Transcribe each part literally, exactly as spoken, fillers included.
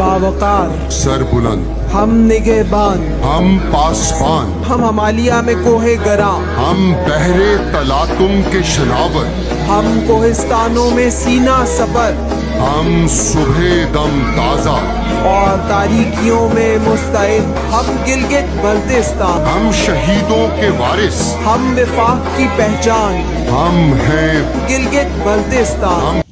बावकार, sir बुलंद, हम निगेबान, हम पासवान, हम हमालिया में कोहे गरा, हम बहरे तलातुम के शनावर, हम कोहिस्तानों में सीना सबर, हम सुबह दम ताज़ा और तारीखियों में मुस्तैद, हम गिलगित बल्तिस्तान, हम शहीदों के वारिस, हम विफाक की पहचान, हम हैं गिलगित बल्तिस्तान।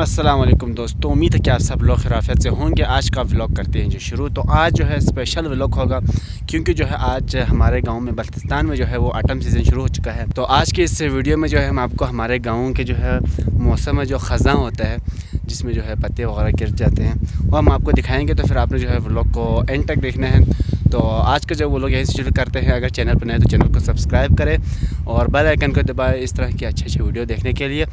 अस्सलामुअलैकुम दोस्तों, उम्मीद है कि आप सब लोग खिराफत से होंगे। आज का व्लॉग करते हैं जो शुरू, तो आज जो है स्पेशल व्लॉग होगा क्योंकि जो है आज हमारे गांव में बल्तिस्तान में जो है वो आटम सीज़न शुरू हो चुका है। तो आज के इस वीडियो में जो है हम आपको हमारे गांव के जो है मौसम में जो ख़ज़ां होता है जिसमें जो है पत्ते वगैरह गिर जाते हैं वो हम आपको दिखाएँगे। तो फिर आपने जो है व्लॉग को एंड तक देखना है। तो आज का जो वो लोग यहीं से शुरू करते हैं। अगर चैनल पर नए तो चैनल को सब्सक्राइब करें और बेल आइकन को दबाएं इस तरह की अच्छी अच्छी वीडियो देखने के लिए।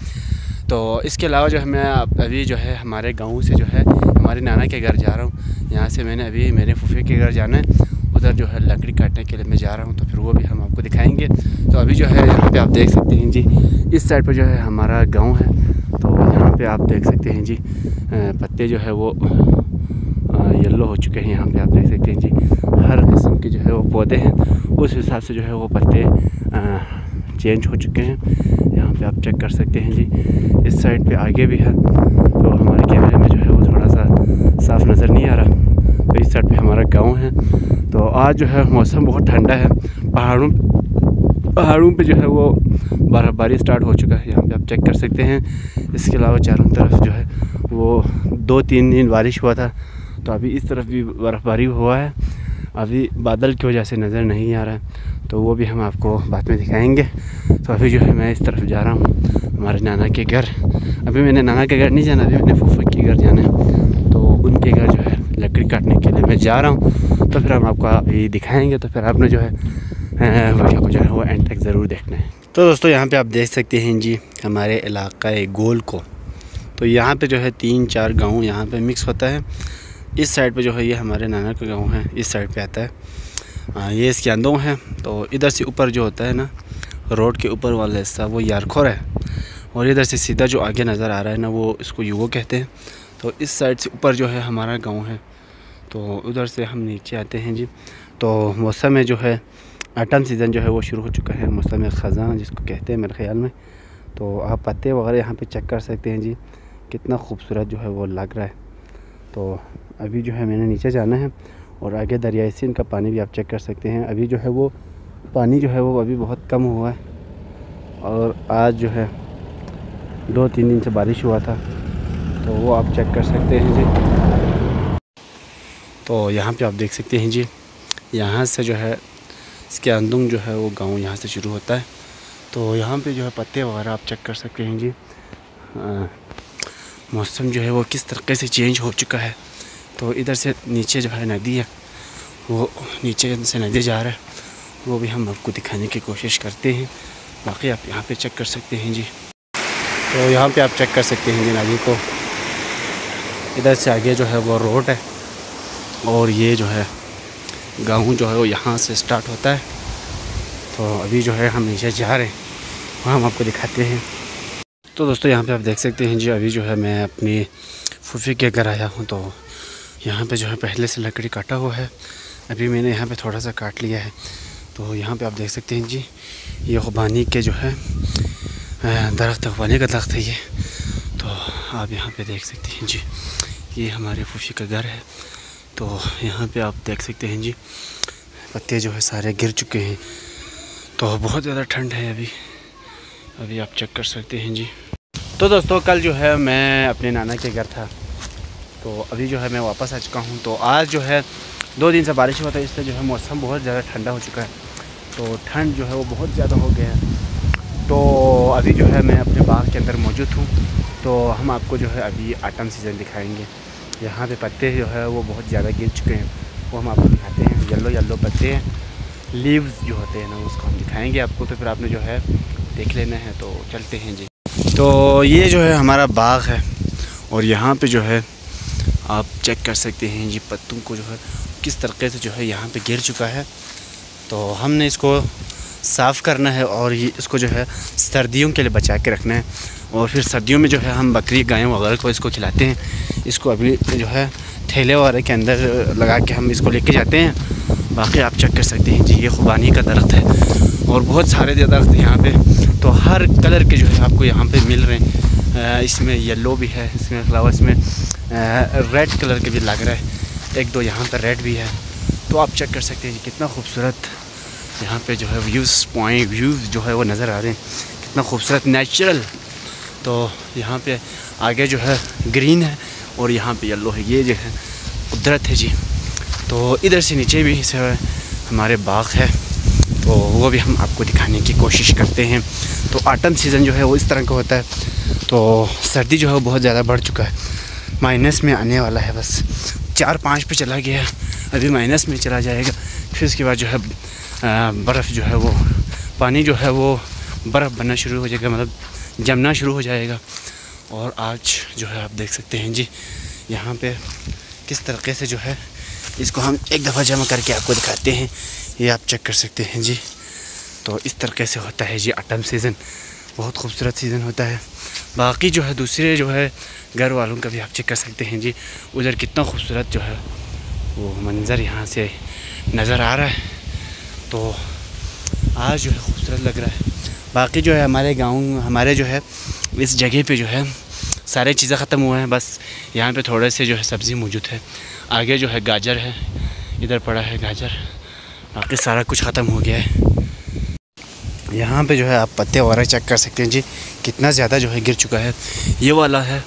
तो इसके अलावा जो है मैं अभी जो है हमारे गांव से जो है हमारे नाना के घर जा रहा हूँ। यहाँ से मैंने अभी मेरे फूफे के घर जाना है, उधर जो है लकड़ी काटने के लिए मैं जा रहा हूँ, तो फिर वो भी हम आपको दिखाएंगे। तो अभी जो है यहाँ पे आप देख सकते हैं जी, इस साइड पर जो है हमारा गांव है। तो यहाँ पे आप देख सकते हैं जी पत्ते जो है वो येलो हो चुके हैं। यहाँ पर आप देख सकते हैं जी हर किस्म के जो है वो पौधे हैं, उस हिसाब से जो है वो पत्ते चेंज हो चुके हैं। यहाँ पे आप चेक कर सकते हैं जी, इस साइड पे आगे भी है, तो हमारे कैमरे में जो है वो थोड़ा सा साफ नज़र नहीं आ रहा। तो इस साइड पे हमारा गांव है। तो आज जो है मौसम बहुत ठंडा है, पहाड़ों पहाड़ों पे जो है वो बर्फबारी स्टार्ट हो चुका है। यहाँ पे आप चेक कर सकते हैं। इसके अलावा चारों तरफ जो है वो दो तीन दिन बारिश हुआ था, तो अभी इस तरफ भी बर्फ़बारी हुआ है। अभी बादल की वजह से नज़र नहीं आ रहा है, तो वो भी हम आपको बाद में दिखाएंगे। तो अभी जो है मैं इस तरफ जा रहा हूँ हमारे नाना के घर। अभी मैंने नाना के घर नहीं जाना, अभी मैंने फूफा के घर जाना है। तो उनके घर जो है लकड़ी काटने के लिए मैं जा रहा हूँ, तो फिर हम आपको अभी दिखाएंगे। तो फिर आपने जो है वीडियो को जो है वो एंड तक ज़रूर देखना है। तो दोस्तों यहाँ पर आप देख सकते हैं जी हमारे इलाक़ा गोल को, तो यहाँ पर जो है तीन चार गाँव यहाँ पर मिक्स होता है। इस साइड पे जो है ये हमारे नाना का गांव है, इस साइड पे आता है। आ, ये इसके अंदों है। तो इधर से ऊपर जो होता है ना रोड के ऊपर वाला हिस्सा वो यारखोर है, और इधर से सीधा जो आगे नज़र आ रहा है ना वो इसको युवो कहते हैं। तो इस साइड से ऊपर जो है हमारा गांव है, तो उधर से हम नीचे आते हैं जी। तो मौसम में जो है आटम सीज़न जो है वो शुरू हो चुका है, मौसम ख़ज़ां जिसको कहते हैं मेरे ख्याल में। तो आप पत्ते वगैरह यहाँ पर चेक कर सकते हैं जी, कितना खूबसूरत जो है वो लग रहा है। तो अभी जो है मैंने नीचे जाना है, और आगे दरियाए सिंध का पानी भी आप चेक कर सकते हैं। अभी जो है वो पानी जो है वो अभी बहुत कम हुआ है, और आज जो है दो तीन दिन से बारिश हुआ था, तो वो आप चेक कर सकते हैं जी। तो यहाँ पे आप देख सकते हैं जी, यहाँ से जो है इसके अंदुंग जो है वो गांव यहाँ से शुरू होता है। तो यहाँ पर जो है पत्ते वगैरह आप चेक कर सकते हैं जी। आ, मौसम जो है वो किस तरीके से चेंज हो चुका है। तो इधर से नीचे जो है नदी है, वो नीचे से नदी जा रहा है, वो भी हम आपको दिखाने की कोशिश करते हैं। बाकी आप यहाँ पे चेक कर सकते हैं जी। तो यहाँ पे आप चेक कर सकते हैं जी नदी को। इधर से आगे जो है वो रोड है, और ये जो है गाँव जो है वो यहाँ से स्टार्ट होता है। तो अभी जो है हम नीचे जा रहे हैं, वहाँ हम आपको दिखाते हैं। तो दोस्तों यहाँ पे आप देख सकते हैं जी, अभी जो है मैं अपनी फूफी के घर आया हूँ। तो यहाँ पे जो है पहले से लकड़ी काटा हुआ है, अभी मैंने यहाँ पे थोड़ा सा काट लिया है। तो यहाँ पे आप देख सकते हैं जी, ये खुबानी के जो है दरख्त, खुबानी का दरख्त है ये। तो आप यहाँ पे देख सकते हैं जी, ये हमारे फूफी का घर है। तो यहाँ पर आप देख सकते हैं जी पत्ते जो है सारे गिर चुके हैं। तो बहुत ज़्यादा ठंड है अभी, अभी आप चेक कर सकते हैं जी। तो दोस्तों कल जो है मैं अपने नाना के घर था, तो अभी जो है मैं वापस आ चुका हूँ। तो आज जो है दो दिन से बारिश हुआ था, इसलिए जो है मौसम बहुत ज़्यादा ठंडा हो चुका है, तो ठंड जो है वो बहुत ज़्यादा हो गया है। तो अभी जो है मैं अपने बाग के अंदर मौजूद हूँ, तो हम आपको जो है अभी आटम सीज़न दिखाएंगे। यहाँ पे पत्ते जो है वो बहुत ज़्यादा गिर चुके हैं, वो हम आपको दिखाते हैं। येलो येलो पत्ते हैं, लीव्स जो होते हैं ना उसको हम दिखाएँगे आपको, तो फिर आपने जो है देख लेना है। तो चलते हैं जी। तो ये जो है हमारा बाग है, और यहाँ पे जो है आप चेक कर सकते हैं ये पत्तों को जो है किस तरीके से जो है यहाँ पे गिर चुका है। तो हमने इसको साफ़ करना है और ये इसको जो है सर्दियों के लिए बचा के रखना है, और फिर सर्दियों में जो है हम बकरी गाय वगैरह को इसको खिलाते हैं। इसको अभी जो है ठेले वगैरह के अंदर लगा के हम इसको लेके जाते हैं। बाकी आप चेक कर सकते हैं जी, ये खुबानी का दरख्त है और बहुत सारे दरख्त यहाँ पे, तो हर कलर के जो है आपको यहाँ पे मिल रहे हैं। इसमें येलो भी है, इसमें अलावा इसमें रेड कलर के भी लग रहा है, एक दो यहाँ पर रेड भी है। तो आप चेक कर सकते हैं जी कितना खूबसूरत यहाँ पे जो है व्यूज़ पॉइंट व्यूज़ जो है वो नज़र आ रहे हैं, कितना खूबसूरत नेचुरल। तो यहाँ पे आगे जो है ग्रीन है और यहाँ पे येलो है, ये जो है कुदरत है जी। तो इधर से नीचे भी से हमारे बाग है, तो वो भी हम आपको दिखाने की कोशिश करते हैं। तो आटम सीज़न जो है वो इस तरह का होता है। तो सर्दी जो है वो बहुत ज़्यादा बढ़ चुका है, माइनस में आने वाला है, बस चार पाँच पे चला गया, अभी माइनस में चला जाएगा। फिर उसके बाद जो है बर्फ़ जो है वो पानी जो है वो बर्फ़ बनना शुरू हो जाएगा, मतलब जमना शुरू हो जाएगा। और आज जो है आप देख सकते हैं जी यहाँ पे किस तरीके से जो है इसको हम एक दफ़ा जमा करके आपको दिखाते हैं, ये आप चेक कर सकते हैं जी। तो इस तरीके से होता है जी आटम सीज़न, बहुत खूबसूरत सीज़न होता है। बाकी जो है दूसरे जो है घर वालों का भी आप चेक कर सकते हैं जी, उधर कितना खूबसूरत जो है वो मंज़र यहाँ से नज़र आ रहा है। तो आज जो है खूबसूरत लग रहा है। बाकी जो है हमारे गांव, हमारे जो है इस जगह पे जो है सारे चीज़ें ख़त्म हुए हैं, बस यहाँ पे थोड़े से जो है सब्ज़ी मौजूद है। आगे जो है गाजर है, इधर पड़ा है गाजर, बाकी सारा कुछ ख़त्म हो गया है। यहाँ पे जो है आप पत्ते वगैरह चेक कर सकते हैं जी कितना ज़्यादा जो है गिर चुका है। ये वाला है,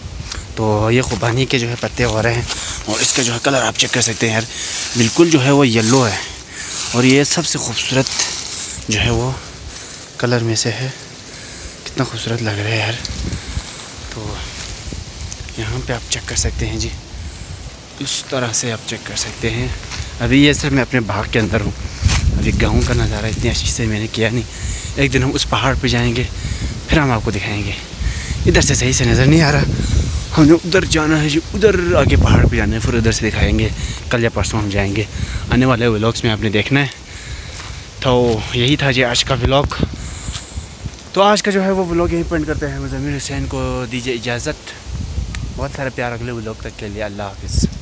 तो ये खुबानी के जो है पत्ते वगैरह हैं, और इसका जो है कलर आप चेक कर सकते हैं यार, बिल्कुल जो है वो येलो है, और ये सबसे खूबसूरत जो है वो कलर में से है, कितना खूबसूरत लग रहा है यार। तो यहाँ पे आप चेक कर सकते हैं जी, उस तरह से आप चेक कर सकते हैं। अभी ये सर मैं अपने बाग के अंदर हूँ, अभी गाँव का नज़ारा इतनी अच्छी से मैंने किया नहीं। एक दिन हम उस पहाड़ पे जाएंगे, फिर हम आपको दिखाएंगे। इधर से सही से नज़र नहीं आ रहा, हमने उधर जाना है जी, उधर आगे पहाड़ पे जाना है, फिर उधर से दिखाएंगे। कल या परसों हम जाएंगे, आने वाले व्लॉग्स में आपने देखना है। तो यही था जी आज का व्लॉग, तो आज का जो है वो व्लॉग यहीं पेंट करते हैं। मुज़म्मिल हुसैन को दीजिए इजाज़त, बहुत सारा प्यार अगले व्लॉग तक के लिए, अल्लाह हाफिज़।